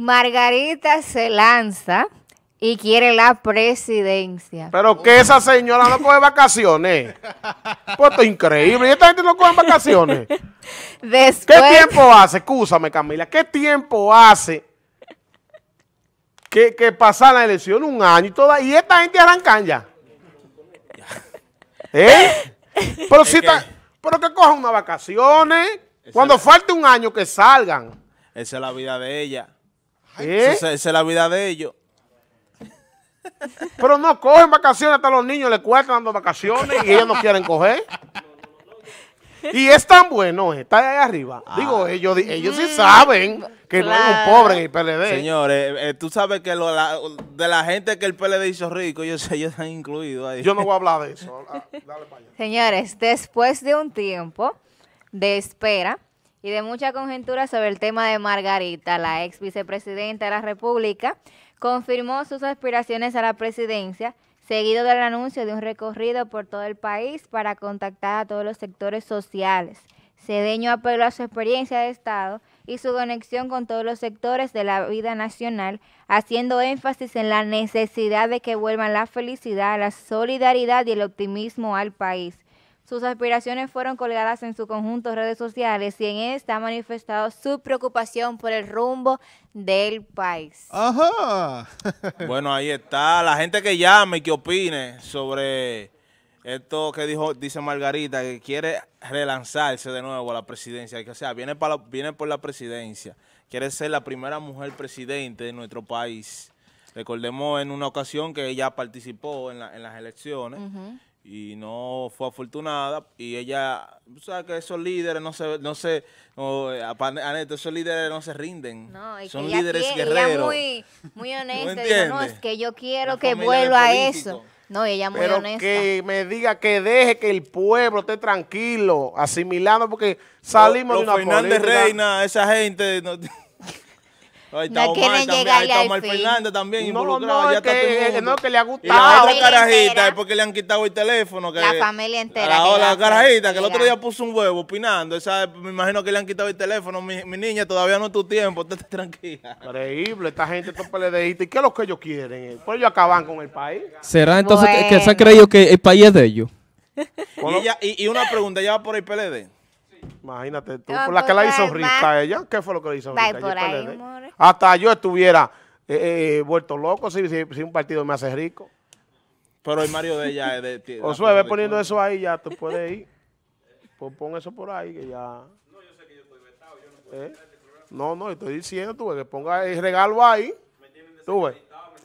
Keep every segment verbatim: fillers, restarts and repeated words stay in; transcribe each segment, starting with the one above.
Margarita se lanza y quiere la presidencia. Pero que esa señora no coge vacaciones. Pues esto es increíble. Y esta gente no coge vacaciones. Después... ¿Qué tiempo hace? Excúsame, Camila. ¿Qué tiempo hace que, que pasa la elección? Un año y toda. Y esta gente arrancan ya. ¿Eh? Pero si está, pero que cojan unas vacaciones. Esa Cuando la... falte un año que salgan. Esa es la vida de ella. ¿Eh? Esa, esa es la vida de ellos. Pero no cogen vacaciones, hasta los niños les cuesta dando vacaciones y ellos no quieren coger. Y es tan bueno, está allá arriba. Ah. Digo, ellos, ellos sí saben que claro. No hay un pobre en el P L D. Señores, eh, tú sabes que lo, la, de la gente que el P L D hizo rico, ellos, ellos están incluidos ahí. Yo no voy a hablar de eso. Dale para allá. Señores, después de un tiempo de espera y de mucha conjetura sobre el tema de Margarita, la ex vicepresidenta de la República, confirmó sus aspiraciones a la presidencia, seguido del anuncio de un recorrido por todo el país para contactar a todos los sectores sociales. Cedeño apeló a su experiencia de Estado y su conexión con todos los sectores de la vida nacional, haciendo énfasis en la necesidad de que vuelvan la felicidad, la solidaridad y el optimismo al país. Sus aspiraciones fueron colgadas en su conjunto de redes sociales y en esta ha manifestado su preocupación por el rumbo del país. Ajá. Bueno, ahí está. La gente que llame y que opine sobre esto que dijo, dice Margarita, que quiere relanzarse de nuevo a la presidencia. Que, o sea, viene, para, viene por la presidencia. Quiere ser la primera mujer presidente de nuestro país. Recordemos en una ocasión que ella participó en, la, en las elecciones. Uh-huh. Y no fue afortunada, y ella, o sea, que esos líderes no se, no se, no, esos líderes no se rinden, no, y son que líderes quiere, guerreros. Ella muy, muy honesta, ¿no digo, no, es que yo quiero la que vuelva a eso. No, ella muy Pero honesta. Que me diga que deje que el pueblo esté tranquilo, asimilando, porque salimos lo, lo de una Fernández política. Reina, esa gente... No, Ahí está no Omar, también, ahí está Omar Fernández también no, involucrado, no, ya está que, todo el mundo. No, que le ha gustado. Y la otra carajita es porque le han quitado el teléfono. Que la familia entera. La, la, la carajita que el otro día puso un huevo opinando. Esa, me imagino que le han quitado el teléfono. Mi, mi niña, todavía no es tu tiempo, estate tranquila. Increíble, esta gente, estos P L D istas. ¿Y qué es lo que ellos quieren? Pues ellos acaban con el país. ¿Será entonces bueno. que, que se ha creído que el país es de ellos? Bueno. Y, ella, y, y una pregunta, ¿ya va por el P L D? Imagínate tú, no, por la que la hizo rica a ella. ¿Qué fue lo que le hizo rica? Yo ahí, hasta yo estuviera eh, eh, vuelto loco si, si, si un partido me hace rico. Pero el Mario de ella es de... de o suave poniendo de... eso ahí, ya tú puedes ir. Pues pon eso por ahí, que ya... No, yo sé que yo estoy vetado, yo no puedo... ¿Eh? No, no, estoy diciendo, tú ves, que ponga el regalo ahí. Me tienen tú ves.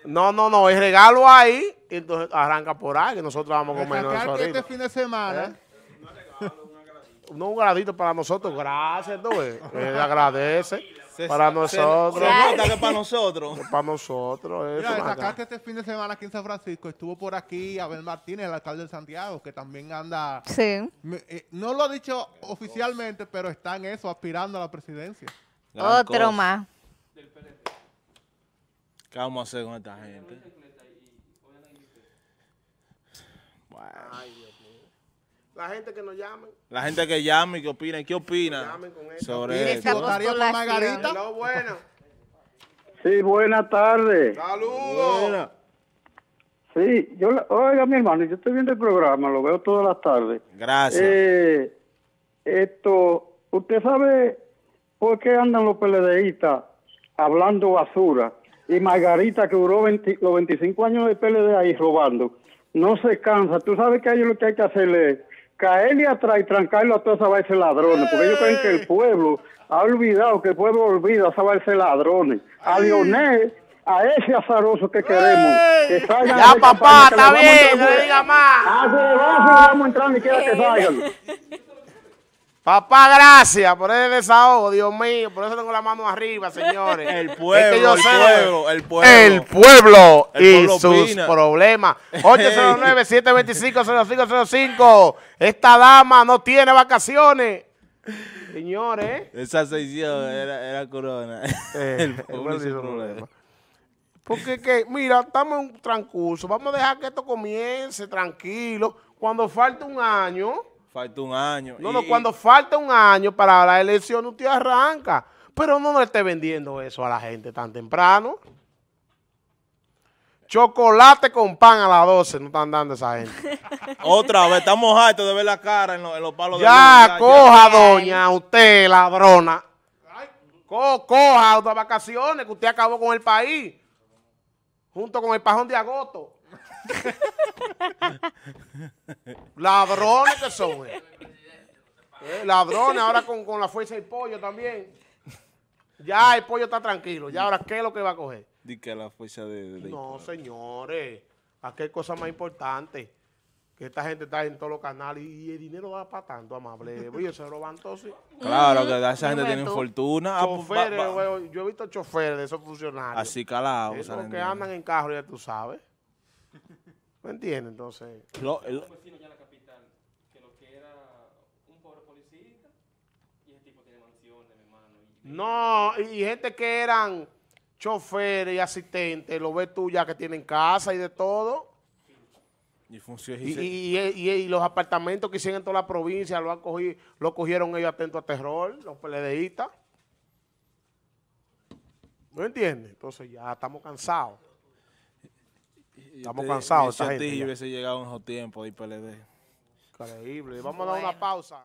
No, no, no, el regalo ahí, y entonces arranca por ahí, que nosotros vamos a comer eso este fin de semana. ¿Eh? No regalo. No, un gradito para nosotros, gracias, ¿no? Eh, agradece se, para nosotros. Se, se que para nosotros. Para nosotros. Eso, mira, sacaste este fin de semana aquí en San Francisco, estuvo por aquí Abel Martínez, el alcalde de Santiago, que también anda... Sí. Me, eh, no lo ha dicho Gran oficialmente, cosa. Pero está en eso, aspirando a la presidencia. Gran Otro cosa. Más. ¿Qué vamos a hacer con esta gente? Bueno. La gente que nos llame. La gente que llame y que opine. ¿Qué opina sobre esto? ¿Votaría por Margarita? No, buena. Sí, buenas tardes. Saludos. Buena. Sí, yo, oiga, mi hermano, yo estoy viendo el programa, lo veo todas las tardes. Gracias. Eh, esto, ¿usted sabe por qué andan los PLDistas hablando basura? Y Margarita, que duró veinte, los veinticinco años de P L D ahí robando, no se cansa. ¿Tú sabes que a ellos lo que hay que hacerle? Caerle atrás y trancarlo a toda esa base de ladrones, porque ellos creen que el pueblo ha olvidado, que el pueblo olvida a esa base de ladrones. A Leonel, a ese azaroso que queremos, que salgan. Ya, papá, está bien, no diga más. A Gorazo vamos a entrar ni quiera que salgan. Papá, gracias por ese desahogo, Dios mío, por eso tengo la mano arriba, señores. El pueblo, es que el, pueblo el pueblo, el pueblo y el pueblo sus opina. Problemas. ocho cero nueve, siete dos cinco, cero cinco cero cinco. Esta dama no tiene vacaciones. Señores. Esa sección era, era corona. Eh, el pueblo y sus problemas. Porque, que, mira, estamos en un transcurso, vamos a dejar que esto comience tranquilo. Cuando falte un año... Falta un año. No, no, y, cuando falta un año para la elección usted arranca. Pero no le esté vendiendo eso a la gente tan temprano. Chocolate con pan a las doce, no están dando esa gente. Otra vez, estamos hartos de ver la cara en los, en los palos de la Ya, coja, doña, usted, ladrona. Co coja otras vacaciones, que usted acabó con el país. Junto con el pajón de agosto. Ladrones que son. Eh. Eh, ladrones, ahora con, con la fuerza y pollo también. Ya el pollo está tranquilo. Ya ahora, ¿qué es lo que va a coger? Dice que la fuerza de... de no, señores. Aquí hay cosas más importantes. Que esta gente está en todos los canales y el dinero va para tanto, amable. Oye, se roban todos. ¿Sí? Claro, que esa gente tiene fortuna. Choferes, ah, pues, va, va. Yo he visto choferes de esos funcionarios. Así calados. Esos que andan bien en carro, ya tú sabes. ¿Me entiendes? Entonces... Lo, lo, No, y gente que eran choferes y asistentes, lo ves tú ya que tienen casa y de todo. Y, y, y, y, y los apartamentos que hicieron en toda la provincia lo, han cogido, lo cogieron ellos atentos a terror, los PLDistas. ¿No entiendes? Entonces ya estamos cansados. Estamos te, cansados. Esta gente, yo hubiese llegado en esos tiempos del P L D. Increíble. Vamos a dar una pausa.